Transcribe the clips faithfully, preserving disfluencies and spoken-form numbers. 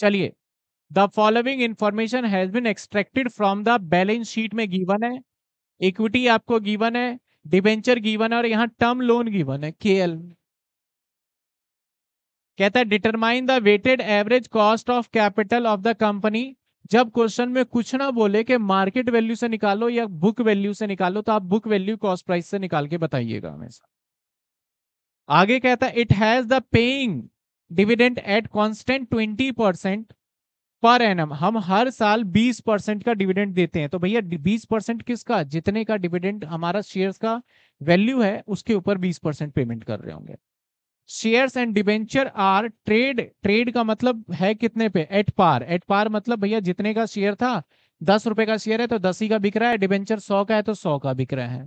चलिए, the following information has been extracted from the balance sheet में given है, equity आपको गिवन है, डिबेंचर गिवन है और यहाँ टर्म लोन गिवन है केएल। कहता है determine the weighted average cost of capital of the company. जब क्वेश्चन में कुछ ना बोले कि मार्केट वैल्यू से निकालो या बुक वैल्यू से निकालो, तो आप बुक वैल्यू कॉस्ट प्राइस से निकाल के बताइएगा हमेशा। आगे कहता है it has the paying dividend at constant twenty percent per annum. हम हर साल बीस परसेंट का डिविडेंड देते हैं, तो भैया बीस परसेंट किसका, जितने का डिविडेंड हमारा शेयर्स का वैल्यू है उसके ऊपर बीस परसेंट पेमेंट कर रहे होंगे। Shares and debenture are trade, trade का मतलब है कितने पे, एट पार। एट पार मतलब भैया जितने का शेयर था, दस रुपए का शेयर है तो दस ही का बिक रहा है, डिबेंचर सौ का है तो सौ का बिक रहा है।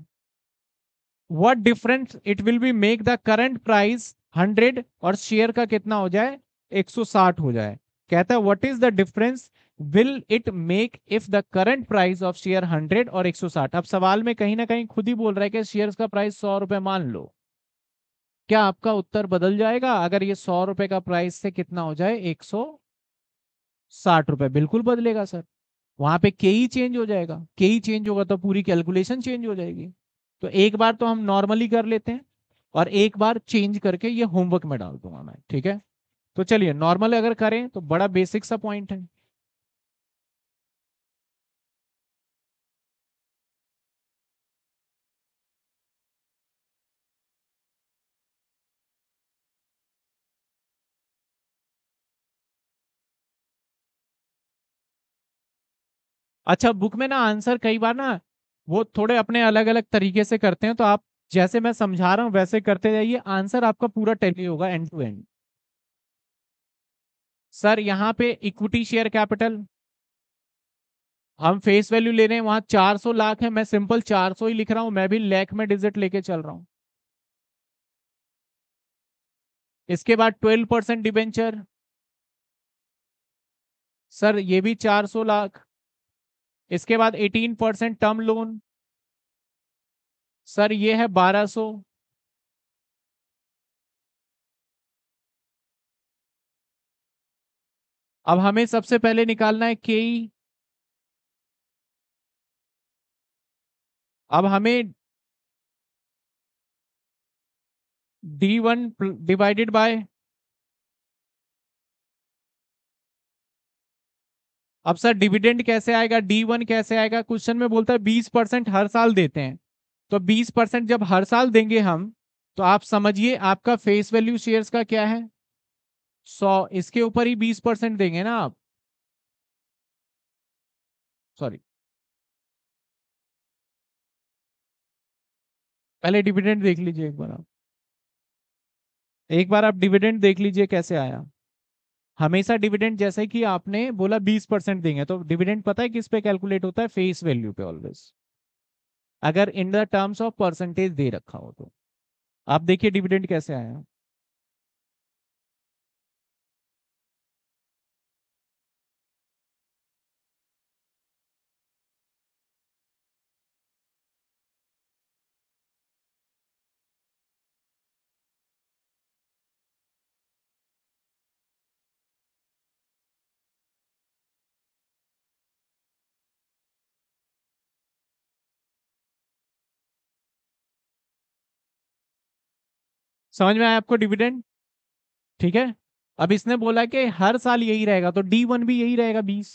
What difference it will be make the current price hundred और शेयर का कितना हो जाए एक सौ साठ हो जाए। कहता है what is the difference will it make if the current price of share hundred और एक सौ साठ। अब सवाल में कहीं ना कहीं खुद ही बोल रहा है कि शेयर का प्राइस सौ रुपए मान लो, क्या आपका उत्तर बदल जाएगा अगर ये सौ रुपए का प्राइस से कितना हो जाए एक सौ साठ रुपए। बिल्कुल बदलेगा सर, वहां पे के ही चेंज हो जाएगा, के ही चेंज होगा तो पूरी कैलकुलेशन चेंज हो जाएगी। तो एक बार तो हम नॉर्मली कर लेते हैं और एक बार चेंज करके ये होमवर्क में डाल दूंगा मैं, ठीक है। तो चलिए नॉर्मल अगर करें तो बड़ा बेसिक सा पॉइंट है। अच्छा, बुक में ना आंसर कई बार ना वो थोड़े अपने अलग अलग तरीके से करते हैं, तो आप जैसे मैं समझा रहा हूं वैसे करते जाइए, आंसर आपका पूरा टैली होगा एंड टू एंड। सर यहाँ पे इक्विटी शेयर कैपिटल हम फेस वैल्यू ले रहे हैं, वहां चार सौ लाख है, मैं सिंपल चार सौ ही लिख रहा हूं, मैं भी लैख में डिजिट लेके चल रहा हूं। इसके बाद ट्वेल्व परसेंट डिबेंचर, सर ये भी चार सौ लाख। इसके बाद eighteen percent term loan, sir ये है बारह सौ। अब हमें सबसे पहले निकालना है के ई। अब हमें डी वन डिवाइडेड बाय, अब सर डिविडेंड कैसे आएगा, डी वन कैसे आएगा। क्वेश्चन में बोलता है बीस परसेंट हर साल देते हैं, तो बीस परसेंट जब हर साल देंगे हम, तो आप समझिए आपका फेस वैल्यू शेयर्स का क्या है सौ, इसके ऊपर ही बीस परसेंट देंगे ना आप, सॉरी पहले डिविडेंड देख लीजिए एक बार आप, एक बार आप डिविडेंड देख लीजिए कैसे आया। हमेशा डिविडेंड जैसे कि आपने बोला बीस परसेंट देंगे, तो डिविडेंड पता है किस पे कैलकुलेट होता है, फेस वैल्यू पे ऑलवेज, अगर in the terms of percentage दे रखा हो तो। आप देखिए डिविडेंड कैसे आया, समझ में आया आपको डिविडेंड, ठीक है। अब इसने बोला कि हर साल यही रहेगा, तो डी वन भी यही रहेगा बीस,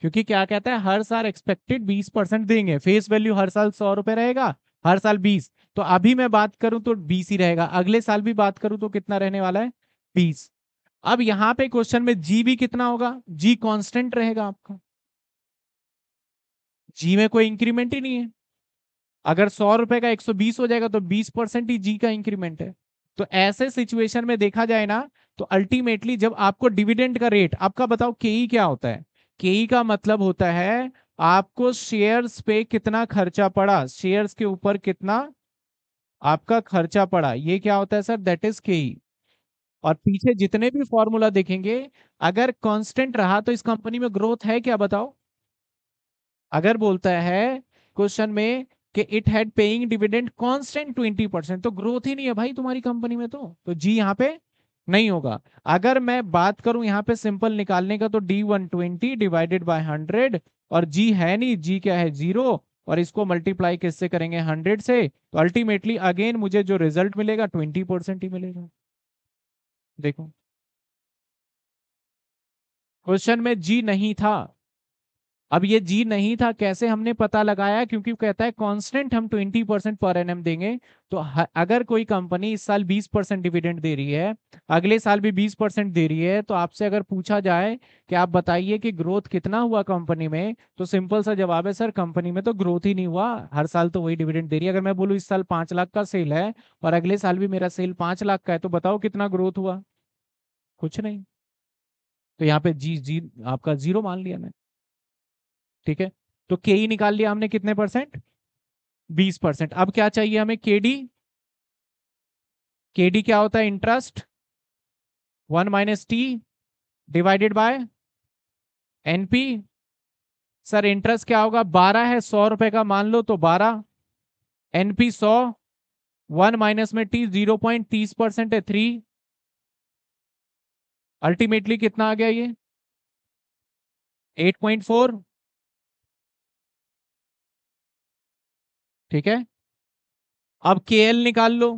क्योंकि क्या कहता है हर साल एक्सपेक्टेड बीस परसेंट देंगे, फेस वैल्यू हर साल सौ रुपए रहेगा, हर साल बीस, तो अभी मैं बात करूं तो बीस ही रहेगा, अगले साल भी बात करूं तो कितना रहने वाला है बीस। अब यहाँ पे क्वेश्चन में जी भी कितना होगा, जी कॉन्स्टेंट रहेगा आपका, जी में कोई इंक्रीमेंट ही नहीं है। अगर सौ रुपए का एक सौ बीस हो जाएगा तो बीस परसेंट ही जी का इंक्रीमेंट है। तो ऐसे सिचुएशन में देखा जाए ना, तो अल्टीमेटली जब आपको डिविडेंड का रेट आपका बताओ केई क्या होता है, केई का मतलब होता है आपको शेयर्स पे कितना खर्चा पड़ा, शेयर्स के ऊपर कितना आपका खर्चा पड़ा, ये क्या होता है सर, दैट इज केई। और पीछे जितने भी फॉर्मूला देखेंगे अगर कॉन्स्टेंट रहा तो इस कंपनी में ग्रोथ है क्या बताओ। अगर बोलता है क्वेश्चन में कि it had paying dividend constant twenty percent, तो ग्रोथ ही नहीं है भाई तुम्हारी कंपनी में, तो तो जी यहाँ पे नहीं होगा। अगर मैं बात करूं यहाँ पे सिंपल निकालने का, तो D one twenty divided by hundred, और जी है नहीं, जी क्या है जीरो, और इसको मल्टीप्लाई किससे करेंगे हंड्रेड से, तो अल्टीमेटली अगेन मुझे जो रिजल्ट मिलेगा ट्वेंटी परसेंट ही मिलेगा। देखो क्वेश्चन में जी नहीं था। अब ये जी नहीं था कैसे हमने पता लगाया, क्योंकि कहता है कांस्टेंट हम ट्वेंटी परसेंट पर एनएम देंगे, तो अगर कोई कंपनी इस साल बीस परसेंट डिविडेंड दे रही है, अगले साल भी बीस परसेंट दे रही है, तो आपसे अगर पूछा जाए कि आप बताइए कि ग्रोथ कितना हुआ कंपनी में, तो सिंपल सा जवाब है सर कंपनी में तो ग्रोथ ही नहीं हुआ, हर साल तो वही डिविडेंड दे रही है। अगर मैं बोलूँ इस साल पांच लाख का सेल है और अगले साल भी मेरा सेल पांच लाख का है, तो बताओ कितना ग्रोथ हुआ, कुछ नहीं। तो यहाँ पे जी जी आपका जीरो मान लिया मैं, ठीक है। तो के ई निकाल लिया हमने कितने परसेंट, बीस परसेंट। अब क्या चाहिए हमें के डी, के डी क्या होता है interest one minus T divided by NP. Sir interest क्या होगा, बारह है, सौ रुपए का मान लो तो बारह, एनपी सौ, वन माइनस में टी जीरो पॉइंट तीस परसेंट है थ्री, अल्टीमेटली कितना आ गया ये एट पॉइंट फोर, ठीक है। अब केएल निकाल लो,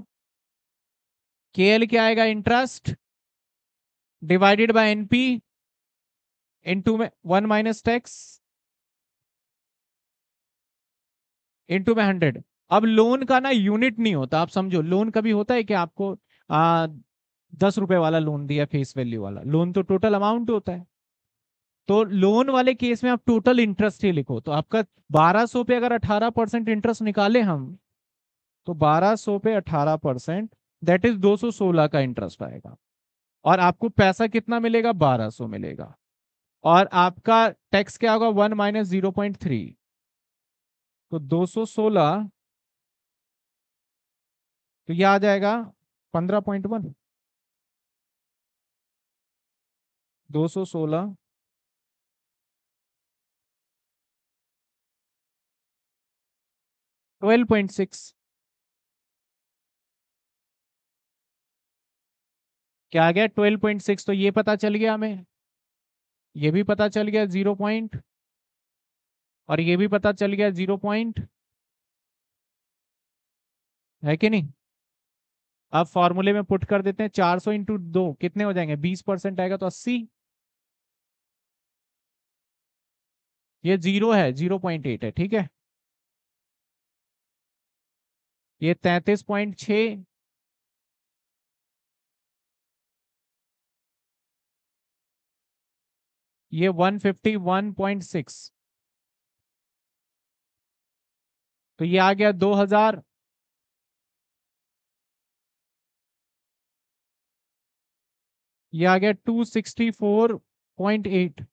केएल क्या आएगा interest divided by NP into में वन माइनस टैक्स इनटू में हंड्रेड। अब लोन का ना यूनिट नहीं होता, आप समझो लोन कभी होता है कि आपको आ, दस रुपए वाला लोन दिया फेस वैल्यू वाला, लोन तो टोटल अमाउंट होता है, तो लोन वाले केस में आप टोटल इंटरेस्ट ही लिखो। तो आपका बारह सौ पे अगर अठारह परसेंट इंटरेस्ट निकाले हम, तो बारह सौ पे अठारह परसेंट दैट इज दो सौ सोलह का इंटरेस्ट आएगा, और आपको पैसा कितना मिलेगा बारह सौ मिलेगा, और आपका टैक्स क्या होगा one minus zero point three, तो दो सौ सोलह, तो यह आ जाएगा पंद्रह पॉइंट वन, दो सौ सोलह ट्वेल्व पॉइंट सिक्स। क्या आ गया ट्वेल्व पॉइंट सिक्स, तो ये पता चल गया हमें, ये भी पता चल गया जीरो पॉइंट, और ये भी पता चल गया जीरो पॉइंट, है कि नहीं। अब फॉर्मूले में पुट कर देते हैं, चार सौ इंटू दो कितने हो जाएंगे बीस परसेंट आएगा, तो अस्सी, ये जीरो है जीरो पॉइंट एट है, ठीक है। ये तैंतीस पॉइंट छह, ये एक सौ इक्यावन पॉइंट छह, तो ये आ गया दो हजार, ये आ गया दो सौ चौंसठ पॉइंट आठ,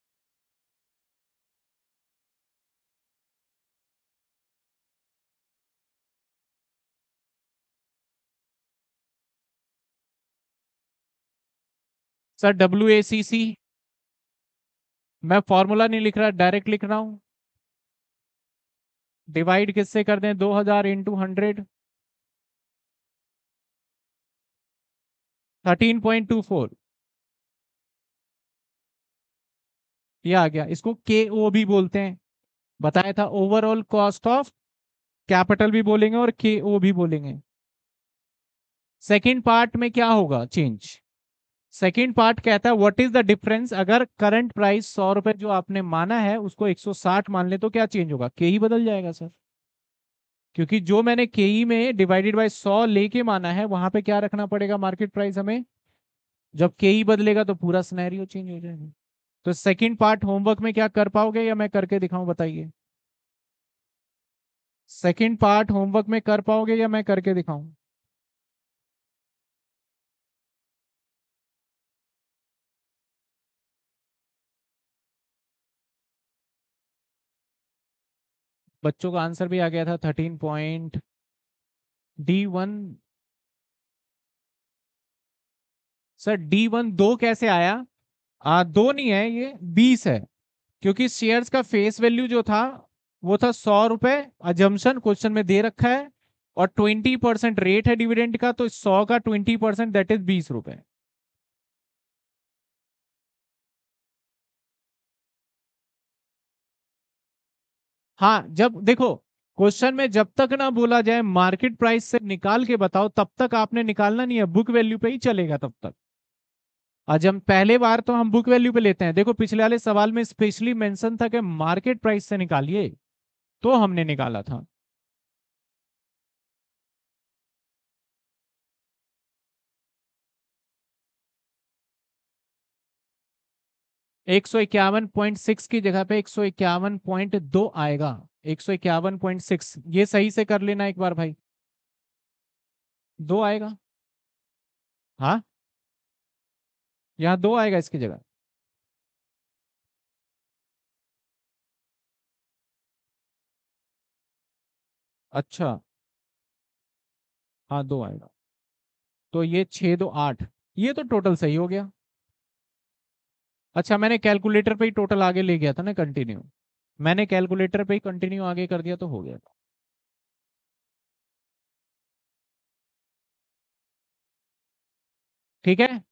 सर डब्ल्यू ए सी सी, मैं फॉर्मूला नहीं लिख रहा डायरेक्ट लिख रहा हूं, डिवाइड किससे कर दें दो हजार into hundred, thirteen point two four, ये आ गया। इसको के ओ भी बोलते हैं, बताया था ओवरऑल कॉस्ट ऑफ कैपिटल भी बोलेंगे और के ओ भी बोलेंगे। सेकेंड पार्ट में क्या होगा चेंज, सेकेंड पार्ट कहता है व्हाट इज द डिफरेंस, अगर करंट प्राइस सौ रुपए जो आपने माना है उसको एक सौ साठ मान ले तो क्या चेंज होगा, के ही बदल जाएगा सर, क्योंकि जो मैंने के ही में डिवाइडेड बाय सौ लेके माना है वहां पे क्या रखना पड़ेगा मार्केट प्राइस हमें, जब के ही बदलेगा तो पूरा सिनेरियो चेंज हो जाएगा। तो सेकेंड पार्ट होमवर्क में क्या कर पाओगे या मैं करके दिखाऊं बताइए, सेकेंड पार्ट होमवर्क में कर पाओगे या मैं करके दिखाऊं, बच्चों का आंसर भी आ गया था thirteen point D one. Sir D one दो कैसे आया, आ, दो नहीं है ये बीस है, क्योंकि शेयर्स का फेस वैल्यू जो था वो था सौ रुपए, अजम्पशन क्वेश्चन में दे रखा है, और ट्वेंटी परसेंट रेट है डिविडेंड का, तो सौ का ट्वेंटी परसेंट दैट इज बीस रुपए, हाँ, जब देखो क्वेश्चन में जब तक ना बोला जाए मार्केट प्राइस से निकाल के बताओ, तब तक आपने निकालना नहीं है, बुक वैल्यू पे ही चलेगा तब तक। आज हम पहले बार तो हम बुक वैल्यू पे लेते हैं। देखो पिछले वाले सवाल में स्पेशली मेंशन था कि मार्केट प्राइस से निकालिए, तो हमने निकाला था। एक सौ इक्यावन पॉइंट सिक्स की जगह पे एक सौ इक्यावन पॉइंट दो आएगा, एक सौ इक्यावन पॉइंट सिक्स। ये सही से कर लेना एक बार भाई, दो आएगा। हाँ यहाँ दो आएगा इसकी जगह। अच्छा हाँ दो आएगा, तो ये छः दो आठ, ये तो टोटल सही हो गया। अच्छा मैंने कैलकुलेटर पे ही टोटल आगे ले गया था ना, कंटिन्यू मैंने कैलकुलेटर पे ही कंटिन्यू आगे कर दिया तो हो गया था। ठीक है,